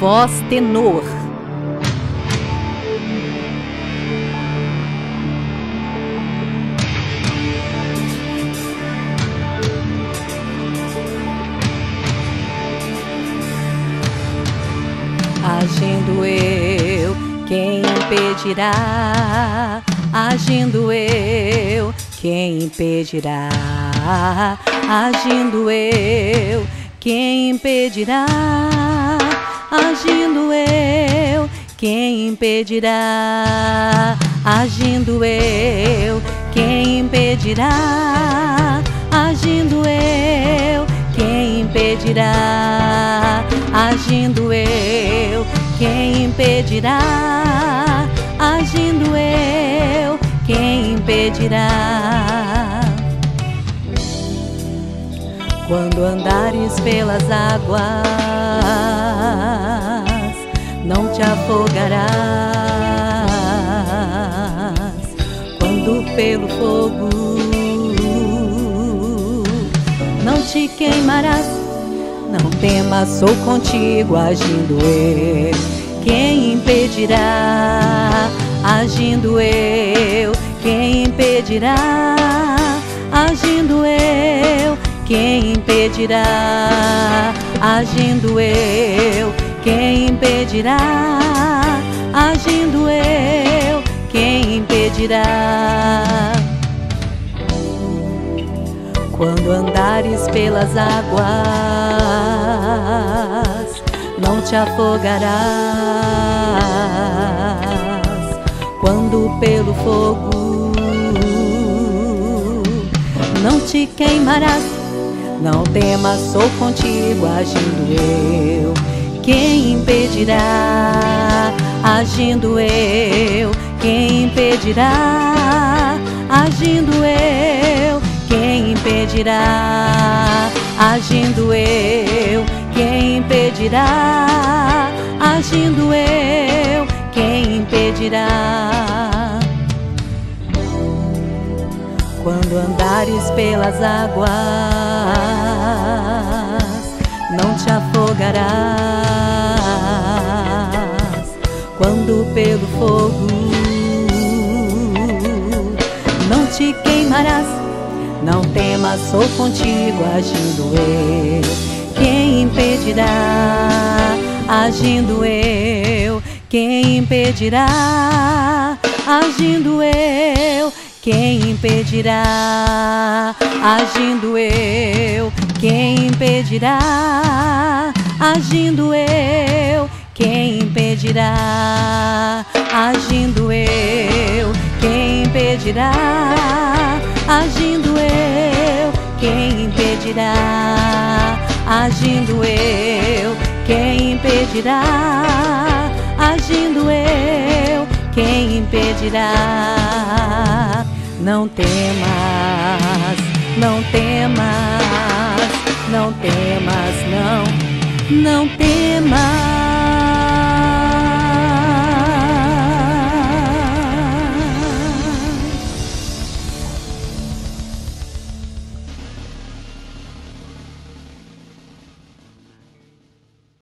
voz tenor. Agindo eu, quem impedirá? Agindo eu, quem impedirá? Agindo eu, quem impedirá? Agindo eu, quem impedirá? Agindo eu, quem impedirá? Agindo eu, quem impedirá? Agindo eu, quem impedirá? Agindo eu, quem impedirá? Quando andares pelas águas, não te afogarás. Quando pelo fogo, não te queimarás. Não temas, sou contigo, agindo eu, quem impedirá? Agindo eu, quem impedirá? Agindo eu, quem impedirá? Agindo eu, quem impedirá? Agindo eu, quem impedirá? Quando andares pelas águas, não te afogarás. Quando pelo fogo, não te queimarás. Não temas, sou contigo, agindo eu, quem impedirá? Agindo eu, quem impedirá? Agindo eu, quem impedirá? Agindo eu, quem impedirá? Agindo eu, quem impedirá? Quando andares pelas águas, não te afogarás. Quando pelo fogo, não te queimarás. Não temas, sou contigo, agindo eu, quem impedirá? Agindo eu, quem impedirá? Agindo eu, quem impedirá? Agindo eu, quem impedirá? Agindo eu, quem impedirá? Agindo eu, quem impedirá? Agindo eu, quem impedirá? Agindo eu, quem impedirá? Agindo eu, quem impedirá? Não temas, não temas, não temas, não, não temas.